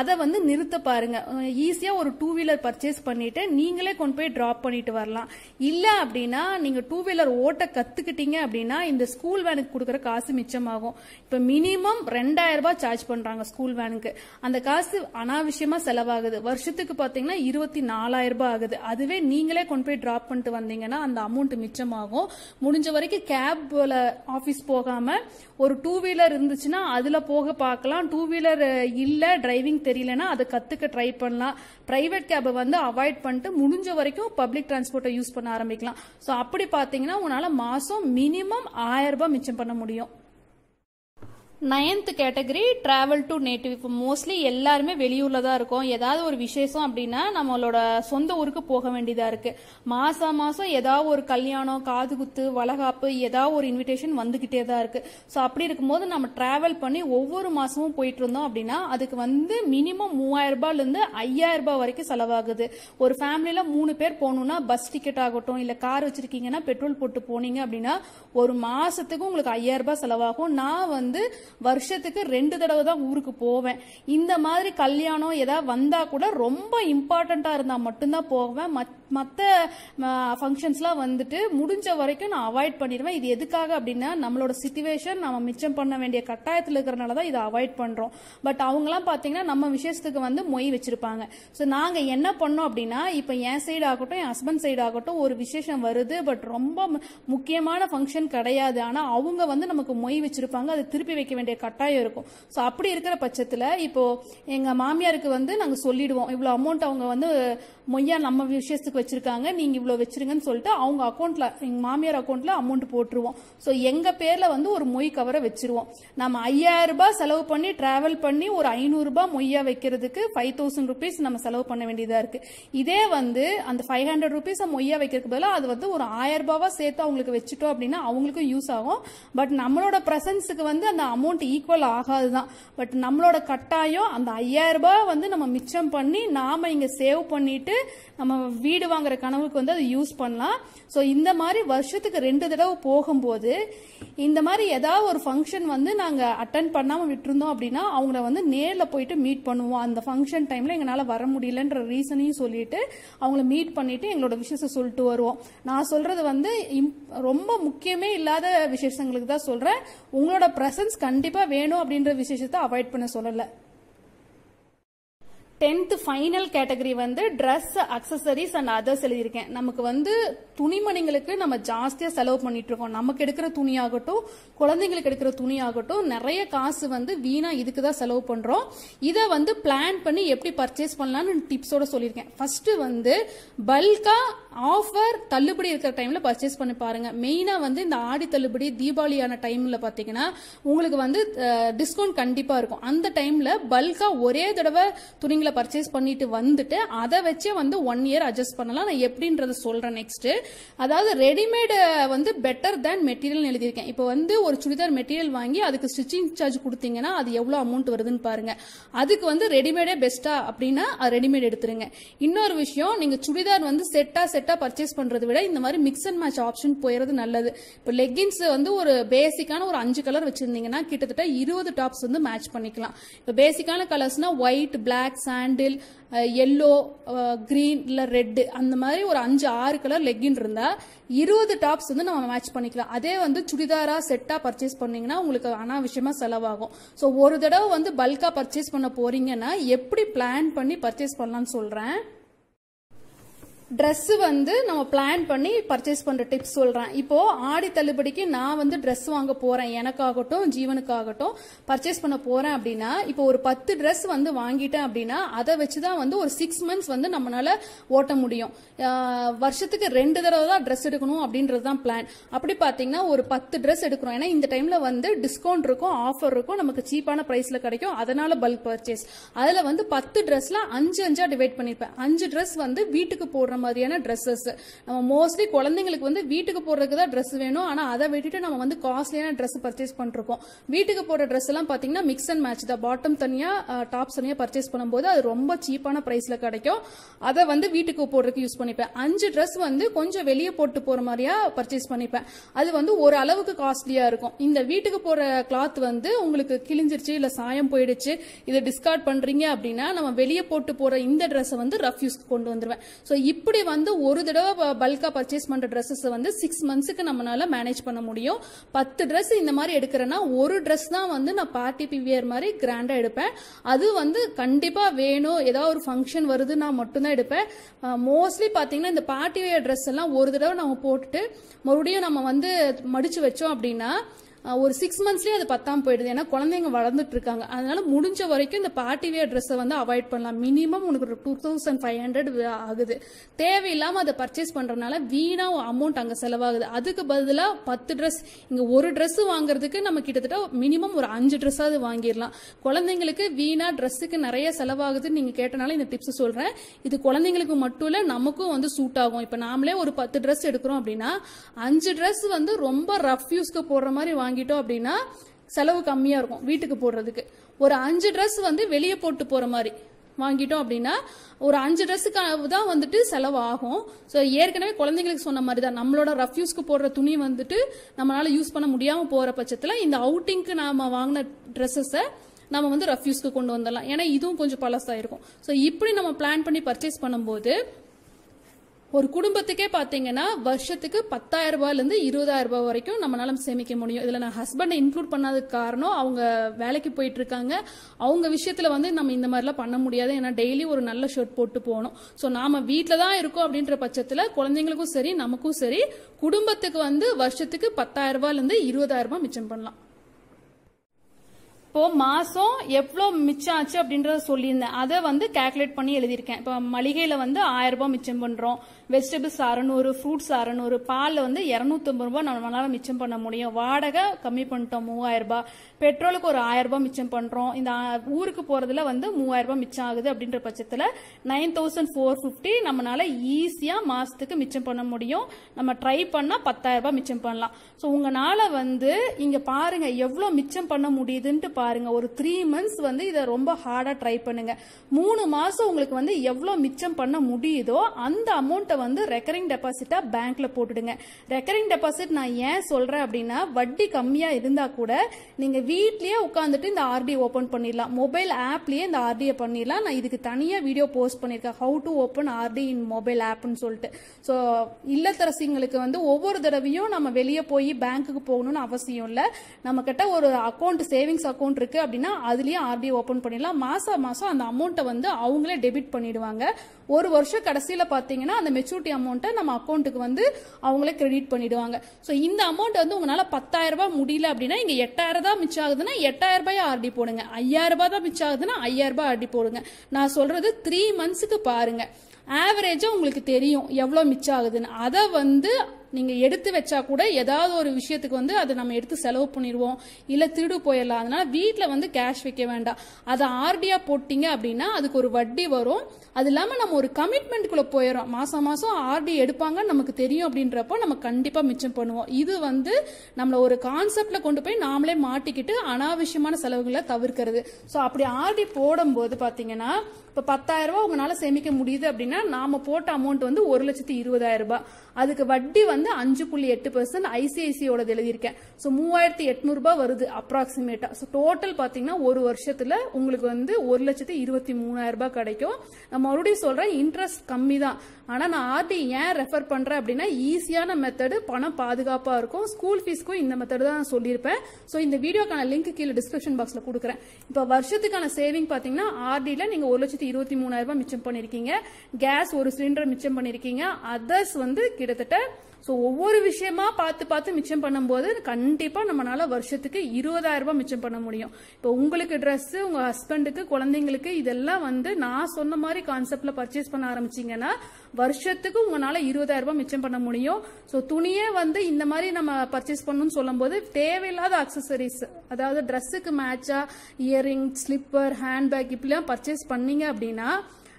அதை வந்து நிறுத்த பாருங்க. ஈஸியா ஒரு டூ வீலர் பர்ச்சேஸ் பண்ணிட்டு நீங்களே கொண்டு போய் டிராப் பண்ணிட்டு வரலாம். இல்ல அப்படின்னா நீங்க டூ வீலர் ஓட்ட கத்துக்கிட்டீங்க அப்படின்னா இந்த ஸ்கூல் வேனுக்கு கொடுக்கற காசு மிச்சமாகும். இப்ப மினிமம் ரெண்டாயிரம் ரூபாய் சார்ஜ் பண்றாங்க ஸ்கூல் வேனுக்கு. அந்த காசு அனாவசியமா செலவாகுது. வருஷத்துக்கு பாத்தீங்கன்னா இருபத்தி நாலாயிரம் ரூபாய் ஆகுது. அதுவே நீங்களே கொண்டு போய் டிராப் பண்ணிட்டு வந்தீங்கன்னா அந்த அமௌண்ட் மிச்சமாகும். முடிஞ்ச வரைக்கும் கேப்ல ஆபீஸ் போகாம ஒரு டூ வீலர் இருந்துச்சுன்னா அதுல போக பார்க்கலாம். டூ வீலர் இல்ல டிரைவிங் தெரியலனா அதை கத்துக்க ட்ரை பண்ணலாம். பிரைவேட் கேபை வந்து அவாய்ட் பண்ணிட்டு முடிஞ்ச வரைக்கும் பப்ளிக் டிரான்ஸ்போர்ட்டை யூஸ் பண்ண ஆரம்பிக்கலாம். சோ அப்படி பாத்தீங்கன்னா உங்களால மாசம் மினிமம் ஆயிரம் ரூபாய் மிச்சம் பண்ண முடியும். Ninth category travel to native. இப்போ மோஸ்ட்லி எல்லாருமே வெளியூர்ல தான் இருக்கும். ஏதாவது ஒரு விசேஷம் அப்படின்னா நம்மளோட சொந்த ஊருக்கு போக வேண்டியதா இருக்கு. மாசம் மாசம் ஏதாவது ஒரு கல்யாணம், காது குத்து, வளகாப்பு, ஏதாவது ஒரு இன்விடேஷன் வந்துகிட்டே தான் இருக்கு. ஸோ அப்படி இருக்கும்போது நம்ம டிராவல் பண்ணி ஒவ்வொரு மாசமும் போயிட்டு இருந்தோம் அப்படின்னா அதுக்கு வந்து மினிமம் மூவாயிரம் ரூபாயில இருந்து ஐயாயிரம் ரூபாய் வரைக்கும் செலவாகுது. ஒரு ஃபேமிலியில மூணு பேர் போகணும்னா பஸ் டிக்கெட் ஆகட்டும், இல்ல கார் வச்சிருக்கீங்கன்னா பெட்ரோல் போட்டு போனீங்க அப்படின்னா ஒரு மாசத்துக்கு உங்களுக்கு ஐயாயிரம் ரூபாய் செலவாகும். நான் வந்து வருஷத்துக்கு ரெண்டு தடவை தான் ஊருக்கு போவேன். இந்த மாதிரி கல்யாணம் ஏதாவது வந்தா கூட ரொம்ப இம்பார்ட்டண்டா இருந்தா மட்டும்தான் போவேன். மற்ற ஃபங்க்ஷன்ஸ்லாம் வந்துட்டு முடிஞ்ச வரைக்கும் நான் அவாய்ட் பண்ணிடுவேன். இது எதுக்காக அப்படின்னா நம்மளோட சிச்சுவேஷன் நம்ம மிச்சம் பண்ண வேண்டிய கட்டாயத்தில் இருக்கிறனால தான் இதை அவாய்ட் பண்றோம். பட் அவங்கலாம் பார்த்தீங்கன்னா நம்ம விஷயத்துக்கு வந்து மொய் வச்சிருப்பாங்க. ஸோ நாங்கள் என்ன பண்ணோம் அப்படின்னா இப்போ என் சைடு ஆகட்டும், என் ஹஸ்பண்ட் சைடு ஆகட்டும், ஒரு விசேஷம் வருது பட் ரொம்ப முக்கியமான ஃபங்க்ஷன் கிடையாது. ஆனால் அவங்க வந்து நமக்கு மொய் வச்சிருப்பாங்க. அதை திருப்பி வைக்க வேண்டிய கட்டாயம் இருக்கும். ஸோ அப்படி இருக்கிற பட்சத்தில் இப்போ எங்க மாமியாருக்கு வந்து நாங்கள் சொல்லிடுவோம், இவ்வளோ அமௌண்ட் அவங்க வந்து மொய்யா நம்ம விஷயத்துக்கு வச்சிருக்காங்க, நீங்க இவ்வளவு வச்சிருங்கன்னு சொல்லிட்டு அவங்க அக்கௌண்ட்ல, எங்க மாமியார் அக்கௌண்ட்ல அமௌண்ட் போட்டுருவோம். சோ எங்க பேர்ல வந்து ஒரு மொய் கவரை வச்சிருவோம். நம்ம ஐயாயிரம் ரூபாய் செலவு பண்ணி டிராவல் பண்ணி ஒரு ஐநூறு ரூபாய் மொய்யா வைக்கிறதுக்கு ஃபைவ் தௌசண்ட் ருபீஸ் நம்ம செலவு பண்ண வேண்டியதா இருக்கு. இதே வந்து அந்த ஃபைவ் ஹண்ட்ரட் ருபீஸ் மொய்யா வைக்கிறதுக்கு பதிலாக அது வந்து ஒரு ஆயிரம் ரூபாவா சேர்த்து அவங்களுக்கு வச்சுட்டோம் அப்படின்னா அவங்களுக்கும் யூஸ் ஆகும். பட் நம்மளோட பிரசன்ஸுக்கு வந்து அந்த அமௌண்ட் ஈக்குவல் ஆகாதுதான். பட் நம்மளோட கட்டாயம் அந்த ஐயாயிரம் ரூபாய் வந்து நம்ம மிச்சம் பண்ணி நாம இங்க சேவ் பண்ணிட்டு நம்ம வீடு வாங்குற கனவுக்கு வந்து அது யூஸ் பண்ணலாம். ஸோ இந்த மாதிரி வருஷத்துக்கு ரெண்டு தடவை போகும்போது இந்த மாதிரி ஏதாவது ஒரு ஃபங்க்ஷன் வந்து நாங்கள் அட்டன் பண்ணாமல் விட்டுருந்தோம் அப்படின்னா அவங்கள வந்து நேரில் போயிட்டு மீட் பண்ணுவோம். அந்த ஃபங்க்ஷன் டைமில் எங்களால் வர முடியலன்ற ரீசனையும் சொல்லிட்டு அவங்கள மீட் பண்ணிட்டு எங்களோட விஷயத்தை சொல்லிட்டு வருவோம். நான் சொல்றது வந்து ரொம்ப முக்கியமே இல்லாத விசேஷங்களுக்கு தான் சொல்றேன். உங்களோட ப்ரெசன்ஸ் கண்டிப்பாக வேணும் அப்படின்ற விசேஷத்தை அவாய்ட் பண்ண சொல்லலை. டென்த் ஃபைனல் கேட்டகரி வந்து ட்ரெஸ், அக்சசரிஸ் அண்ட் அதர்ஸ் எழுதியிருக்கேன். நமக்கு வந்து துணிமணிகளுக்கு நம்ம ஜாஸ்தியா செலவு பண்ணிட்டு இருக்கோம். நமக்கு எடுக்கிற துணி ஆகட்டும், குழந்தைங்களுக்கு எடுக்கிற துணி ஆகட்டும், நிறைய காசு வந்து வீணா இதுக்குதான் செலவு பண்றோம். இதை வந்து பிளான் பண்ணி எப்படி பர்ச்சேஸ் பண்ணலாம்னு டிப்ஸோட சொல்லியிருக்கேன். ஃபர்ஸ்ட் வந்து பல்கா ஆஃபர் தள்ளுபடி இருக்கிற டைம்ல பர்ச்சேஸ் பண்ணி பாருங்க. மெயினா வந்து இந்த ஆடி தள்ளுபடி, தீபாவளியான டைம்ல பாத்தீங்கன்னா உங்களுக்கு வந்து டிஸ்கவுண்ட் கண்டிப்பா இருக்கும். அந்த டைம்ல பல்கா ஒரே தடவை துணிங்களை பர்ச்சேஸ் பண்ணிட்டு வந்துட்டு அதை வச்சே வந்து ஒன் இயர் அட்ஜஸ்ட் பண்ணலாம். நான் எப்படின்றத சொல்றேன் நெக்ஸ்ட். அதாவது ரெடிமேட் வந்து பெட்டர் தேன் மெட்டீரியல் எழுதியிருக்கேன். இப்போ வந்து ஒரு சுடிதார் மெட்டீரியல் வாங்கி அதுக்கு ஸ்டிச்சிங் சார்ஜ் கொடுத்தீங்கன்னா அது எவ்வளவு அமௌண்ட் வருதுன்னு பாருங்க. அதுக்கு வந்து ரெடிமேடே பெஸ்டா அப்படின்னா ரெடிமேட் எடுத்துருங்க. இன்னொரு விஷயம், நீங்க சுடிதார் வந்து செட்டா செட்டா பர்ச்சேஸ் பண்றதை விட இந்த மாதிரி மிக்ஸ் அண்ட் மேட்ச் ஆப்ஷன் போயிறது நல்லது. இப்போ லெகின்ஸ் வந்து ஒரு பேசிக்கான ஒரு அஞ்சு கலர் வச்சிருந்தீங்கன்னா கிட்டத்தட்ட இருபது டாப்ஸ் வந்து மேட்ச் பண்ணிக்கலாம். இப்போ பேசிக்கான கலர்ஸ்னா white, black, sandal, yellow, green, இல்ல ரெட், அந்த மாதிரி ஒரு அஞ்சு ஆறு கலர் லெக்கின் இருந்தா இருபது டாப்ஸ் வந்து நம்ம மேட்ச் பண்ணிக்கலாம். அதே வந்து சுடிதாரா செட்டா பர்ச்சேஸ் பண்ணீங்கன்னா உங்களுக்கு அனாவசியமா செலவாகும். ஸோ ஒரு தடவை வந்து பல்கா பர்ச்சேஸ் பண்ண போறீங்கன்னா எப்படி பிளான் பண்ணி பர்ச்சேஸ் பண்ணலாம்னு சொல்றேன். dress வந்து நம்ம plan பண்ணி purchase பண்ற tips சொல்றேன். இப்போ ஆடி தள்ளுபடிக்கு நான் வந்து dress வாங்க போறேன், எனக்காகட்டும் ஜீவனுக்காகட்டும் purchase பண்ண போறேன் அப்படினா, இப்போ ஒரு பத்து dress வந்து வாங்கிட்டேன் அப்படினா அத வெச்சு தான் வந்து ஒரு six months வந்து நம்மனால ஓட்ட முடியும். வருஷத்துக்கு ரெண்டு தடவை தான் dress எடுக்கணும் அப்படின்றது தான் plan. அப்படி பாத்தீங்கன்னா ஒரு பத்து dress எடுக்கறோம். ஏனா இந்த டைம்ல வந்து discount இருக்கும், offer இருக்கும், நமக்கு cheapான priceல கிடைக்கும். அதனால bulk purchase. அதுல வந்து பத்து dressல five five divide பண்ணிப்பேன். five dress வந்து வீட்டுக்கு போற மாதிரியான dresses. நம்ம மோஸ்ட்லி குழந்தைகளுக்கு வந்து வீட்டுக்கு போறதுக்கு தான் Dress வேணும். ஆனா அத விட்டுட்டு நம்ம வந்து காஸ்ட்லியான Dress பர்ச்சேஸ் பண்ணிருக்கோம். வீட்டுக்கு போற Dress எல்லாம் பாத்தீங்கன்னா mix and match தான். bottom தனியா டாப் தனியா பர்ச்சேஸ் பண்ணும்போது அது ரொம்ப சீப்பான பிரைஸ்ல கிடைக்கும். அத வந்து வீட்டுக்கு போறதுக்கு யூஸ் பண்ணிப்பேன். five Dress வந்து கொஞ்சம் வெளியே போட்டு போற மாதிரியா பர்ச்சேஸ் பண்ணிப்பேன். அது வந்து ஒரு அளவுக்கு காஸ்ட்லியா இருக்கும். இந்த வீட்டுக்கு போற கிளாத் வந்து உங்களுக்கு கிழிஞ்சிருச்சு இல்ல சாயம் போயிடுச்சு, இத டிஸ்கார்ட் பண்றீங்க அப்படினா நம்ம வெளியே போட்டு போற இந்த Dress வந்து ரஃப் யூஸ் கொண்டு வந்துருவேன். சோ இப்படி வந்து ஒரு தடவை பல்கா பர்ச்சேஸ் பண்ற Dresses வந்து six monthsக்கு நம்மனால மேனேஜ் பண்ண முடியும். ten Dress இந்த மாதிரி எடுக்கறேன்னா ஒரு Dress தான் வந்து நான் பார்ட்டி வியர் மாதிரி கிராண்டா எடுப்பேன். அது வந்து கண்டிப்பா வேணும், ஏதாவது ஒரு ஃபங்க்ஷன் வருது நான் மட்டும் தான் எடுப்பேன். மோஸ்ட்லி பாத்தீங்கன்னா இந்த பார்ட்டி வியர் Dress எல்லாம் ஒரு தடவை நம்ம போட்டுட்டு மறுபடியும் நம்ம வந்து மடிச்சு வச்சோம் அப்படின்னா ஒரு six monthsலயே அது பத்தாம் போயிடுது. ஏன்னா குழந்தைங்க வளர்ந்துட்டு இருக்காங்க. அதனால முடிஞ்ச வரைக்கும் இந்த பார்ட்டி வியர் Dress வந்து அவாய்ட் பண்ணலாம். மினிமம் உங்களுக்கு two thousand five hundred ஆகுது. தேவையில்லாம அதை பர்ச்சேஸ் பண்றதுனால வீணா அமௌண்ட் அங்க செலவாகுது. அதுக்கு பதிலா பத்து Dress, இங்க ஒரு Dress வாங்குறதுக்கு நம்ம கிட்டத்தட்ட மினிமம் ஒரு அஞ்சு Dress அது வாங்கிடலாம். குழந்தைங்களுக்கு வீணா Dressக்கு நிறைய செலவாகுதுன்னு நீங்க கேட்டனால இந்த டிப்ஸ் சொல்றேன். இது குழந்தைங்களுக்கு மட்டும் இல்ல நமக்கும் வந்து சூட் ஆகும். இப்ப நாமளே ஒரு பத்து Dress எடுக்கிறோம் அப்படின்னா அஞ்சு Dress வந்து ரொம்ப ரஃப் யூஸ்க்கு போடுற மாதிரி வாங்கிட்டோம் அப்படின்னா செலவு கம்மியா இருக்கும். வீட்டுக்கு போடுறதுக்கு ஒரு அஞ்சு Dress வந்து வெளியே போட்டு போற மாதிரி வாங்கிட்டோம் அப்படின்னா ஒரு அஞ்சு Dressக்கு தான் வந்துட்டு செலவு ஆகும். சோ ஏற்கனவே குழந்தைங்களுக்கு சொன்ன மாதிரி தான் நம்மளோட ரஃப் யூஸ்க்கு போடுற துணி வந்துட்டு நம்மளால யூஸ் பண்ண முடியாம போற பட்சத்துல இந்த அவுட்டிங்க்கு நாம வாங்கின Dressஸை நம்ம வந்து ரஃப் யூஸ்க்கு கொண்டு வந்துடலாம். ஏன்னா இதுவும் கொஞ்சம் பழசா இருக்கும். சோ இப்படி நம்ம பிளான் பண்ணி பர்ச்சேஸ் பண்ணும்போது ஒரு குடும்பத்துக்கே பாத்தீங்கன்னா வருஷத்துக்கு பத்தாயிரம் ரூபாயில இருந்து இருபதாயிரம் ரூபாய் வரைக்கும் நம்மளால சேமிக்க முடியும். இதுல நான் ஹஸ்பண்டை இன்க்ளூட் பண்ணாததுக்கு காரணம் அவங்க வேலைக்கு போயிட்டு இருக்காங்க. அவங்க விஷயத்துல வந்து நம்ம இந்த மாதிரி எல்லாம் பண்ண முடியாது. ஏன்னா டெய்லி ஒரு நல்ல ஷர்ட் போட்டு போகணும். சோ நாம வீட்டுலதான் இருக்கோம் அப்படின்ற பட்சத்துல குழந்தைங்களுக்கும் சரி நமக்கும் சரி குடும்பத்துக்கு வந்து வருஷத்துக்கு பத்தாயிரம் ரூபாயில இருந்து இருபதாயிரம் ரூபாய் மிச்சம் பண்ணலாம். இப்போ மாசம் எவ்வளவு மிச்சம் ஆச்சு அப்படின்றத சொல்லியிருந்தேன். அதை வந்து கால்குலேட் பண்ணி எழுதியிருக்கேன். இப்போ மளிகையில வந்து ஆயிரம் ரூபாய் மிச்சம் பண்றோம், வெஜிடபிள்ஸ் அறுநூறு, ஃப்ரூட்ஸ் அறுநூறு, பால்ல வந்து இருநூத்தி ஐம்பது ரூபாய் நம்மளால மிச்சம் பண்ண முடியும். வாடகை கம்மி பண்ணிட்டோம் மூவாயிரம் ரூபாய், பெட்ரோலுக்கு ஒரு ஆயிரம் ரூபாய் மிச்சம் பண்றோம். இந்த ஊருக்கு போறதுல வந்து மூவாயிரம் ரூபாய் மிச்சம் ஆகுது அப்படின்ற பட்சத்துல நைன் தௌசண்ட் போர் பிப்டி நம்மளால ஈஸியா மாசத்துக்கு மிச்சம் பண்ண முடியும். நம்ம ட்ரை பண்ணா பத்தாயிரம் ரூபாய் மிச்சம் பண்ணலாம். ஸோ உங்களால வந்து இங்க பாருங்க எவ்வளவு மிச்சம் பண்ண முடியுதுன்னு பாருங்க. ஒரு த்ரீ மந்த்ஸ் வந்து இதை ரொம்ப ஹார்டா ட்ரை பண்ணுங்க. மூணு மாசம் உங்களுக்கு வந்து எவ்வளவு மிச்சம் பண்ண முடியுதோ அந்த அமௌண்ட்டை வந்து ரெக்கரிங் டெபாசிட்டா பேங்க்ல போட்டுடுங்க. ரெக்கரிங் டெபாசிட் நான் ஏன் சொல்றேன் அப்படின்னா வட்டி கம்மியா இருந்தா கூட நீங்க வீட்லயே உட்காந்துட்டு இந்த ஆர்டி ஓபன் பண்ணிடலாம். மொபைல் ஆப்லயே இந்த ஆர்டியை பண்ணிடலாம். நான் இதுக்கு தனியா வீடியோ போஸ்ட் பண்ணிருக்கேன், how to open RD in mobile ஆப்னு சொல்லிட்டு. ஸோ இல்லத்தரசிங்களுக்கு வந்து ஒவ்வொரு தடவையும் நம்ம வெளியே போய் பேங்க்குக்கு போகணும்னு அவசியம் இல்லை. நம்ம கிட்ட ஒரு அக்கௌண்ட், சேவிங்ஸ் அக்கௌண்ட் இருக்கு அப்படின்னா அதுலயே ஆர்டி ஓபன் பண்ணிடலாம். மாச மாசம் அந்த அமௌண்ட்டை வந்து அவங்களே டெபிட் பண்ணிடுவாங்க. ஒரு வருஷம் கடைசியில பாத்தீங்கன்னா அந்த மெச்சூரிட்டி அமௌண்ட்டை நம்ம அக்கௌண்ட்டுக்கு வந்து அவங்களே கிரெடிட் பண்ணிடுவாங்க. சோ இந்த அமௌண்ட் வந்து உங்களால பத்தாயிரம் ரூபாய் முடியல அப்படின்னா இங்க எட்டாயிரம் தான் மிச்சம் ஆகுதுன்னா எட்டாயிரம் ரூபாய் ஆர்டி போடுங்க. ஐயாயிரம் ரூபாய் தான் மிச்சம் ஆகுதுன்னா ஐயாயிரம் ரூபாய் ஆர்டி போடுங்க. நான் சொல்றது த்ரீ மந்த்ஸுக்கு பாருங்க. ஆவரேஜா உங்களுக்கு தெரியும் எவ்வளவு மிச்சம் ஆகுதுன்னு. அதை வந்து நீங்க எடுத்து வச்சா கூட ஏதாவது ஒரு விஷயத்துக்கு வந்து அதை நம்ம எடுத்து செலவு பண்ணிடுவோம் இல்ல திருடு போயிடலாம். அதனால வீட்டுல வந்து கேஷ் வைக்க வேண்டாம். அதை ஆர்டியா போட்டீங்க அப்படின்னா அதுக்கு ஒரு வட்டி வரும். அது இல்லாம நம்ம ஒரு கமிட்மெண்ட்குள்ள போயிடும். மாசம் மாசம் ஆர்டி எடுப்பாங்க நமக்கு தெரியும் அப்படின்றப்போ நம்ம கண்டிப்பா மிச்சம் பண்ணுவோம். இது வந்து நம்மள ஒரு கான்செப்ட்ல கொண்டு போய் நாமளே மாட்டிக்கிட்டு அனாவசியமான செலவுகளை தவிர்க்கிறது. சோ அப்படி ஆர்டி போடும் போது பாத்தீங்கன்னா இப்ப பத்தாயிரம் ரூபாய் உங்களால சேமிக்க முடியுது அப்படின்னா நாம போட்ட அமௌண்ட் வந்து ஒரு லட்சத்தி இருபதாயிரம் ரூபாய். அதுக்கு வட்டி வந்து வந்து five point eight percent I C I C I ஓட எழுதிருக்கேன். So three thousand eight hundred ரூபாய் வருது approximately. So total பாத்தீங்கன்னா ஒரு வருஷத்துல உங்களுக்கு வந்து one lakh twenty-three thousand ரூபாய் கிடைக்கும். நான் மறுபடியும் சொல்றேன் இன்ட்ரஸ்ட் கம்மிதான். ஆனா நான் ஆர்டி ஏன் ரெஃபர் பண்றேன் அப்படினா ஈஸியான மெத்தட் பணம் பாதுகாப்பா இருக்கும். ஸ்கூல் ஃபீஸ்க்கு இந்த மெத்தட் தான் நான் சொல்லிருப்பேன். சோ இந்த வீடியோக்கான லிங்க் கீழ டிஸ்கிரிப்ஷன் பாக்ஸ்ல கொடுக்கிறேன். இப்போ வருஷத்துக்கான சேவிங் பாத்தீங்கன்னா ஆர்டி ல நீங்க one lakh twenty-three thousand ரூபாய் மிச்சம் பண்ணிருக்கீங்க. கேஸ் ஒரு சிலிண்டர் மிச்சம் பண்ணிருக்கீங்க. அதர்ஸ் வந்து கிட்டத்தட்ட சோ ஒவ்வொரு விஷயமா பார்த்து பார்த்து மிச்சம் பண்ணும்போது கண்டிப்பா நம்மனால வருஷத்துக்கு twenty thousand ரூபாய் மிச்சம் பண்ண முடியும். இப்போ உங்களுக்கு Dress, உங்க ஹஸ்பண்டுக்கு, குழந்தைகளுக்கு இதெல்லாம் வந்து நான் சொன்ன மாதிரி கான்செப்ட்ல பர்ச்சேஸ் பண்ண ஆரம்பிச்சீங்கன்னா வருஷத்துக்கு உங்கனால twenty thousand ரூபாய் மிச்சம் பண்ண முடியும். சோ துணியே வந்து இந்த மாதிரி நம்ம பர்ச்சேஸ் பண்ணனும் சொல்லும்போது தேவையில்லாத அக்சஸரீஸ் அதாவது Dressக்கு மேட்சா இயரிங், ஸ்லிப்பர், ஹேண்ட் பேக் இப்படிலாம் பர்ச்சேஸ் பண்ணீங்க அப்படினா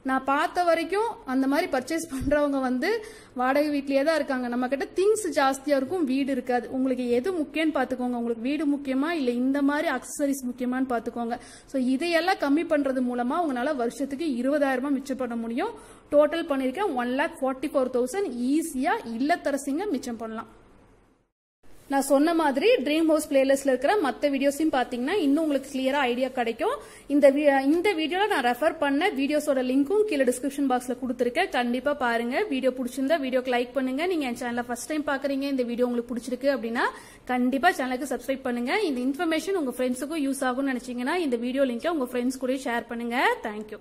நான் பார்த்த வரைக்கும் அந்த மாதிரி பர்ச்சேஸ் பண்றவங்க வந்து வாடகை வீட்லயே தான் இருக்காங்க. நம்ம கிட்ட திங்ஸ் ஜாஸ்தியா இருக்கும், வீடு இருக்காது. உங்களுக்கு எது முக்கியம்னு பாத்துக்கோங்க. உங்களுக்கு வீடு முக்கியமா இல்ல இந்த மாதிரி அக்சஸரீஸ் முக்கியமான்னு பாத்துக்கோங்க. சோ இதையெல்லாம் கம்மி பண்றது மூலமா உங்களால வருஷத்துக்கு twenty thousand ரூபாய் மிச்சம் பண்ண முடியும். டோட்டல் பண்ணிருக்கேன் one lakh forty-four thousand ஈஸியா இல்லத்தரசிங்க மிச்சம் பண்ணலாம். நான் சொன்ன மாதிரி ட்ரீம் ஹவுஸ் பிளேலிஸ்ட்ல இருக்கிற மத்த வீடியோஸையும் பாத்தீங்கன்னா இன்னும் உங்களுக்கு கிளியரா ஐடியா கிடைக்கும். இந்த இந்த வீடியோல நான் ரெஃபர் பண்ண வீடியோஸோட லிங்க்கும் கீழ டிஸ்கிரிப்ஷன் பாக்ஸ்ல கொடுத்திருக்கேன். கண்டிப்பா பாருங்க. வீடியோ பிடிச்சிருந்தா வீடியோக்கு லைக் பண்ணுங்க. நீங்க என் சேனலை ஃபர்ஸ்ட் டைம் பாக்குறீங்க, இந்த வீடியோ உங்களுக்கு பிடிச்சிருக்கு அப்படின்னா கண்டிப்பா சேனலுக்கு சப்ஸ்கிரைப் பண்ணுங்க. இந்த இன்ஃபர்மேஷன் உங்க ஃப்ரெண்ட்ஸுக்கும் யூஸ் ஆகும்னு நினைச்சீங்கன்னா இந்த வீடியோ லிங்க்ல உங்க ஃப்ரெண்ட்ஸ் கூட ஷேர் பண்ணுங்க. தேங்க்யூ.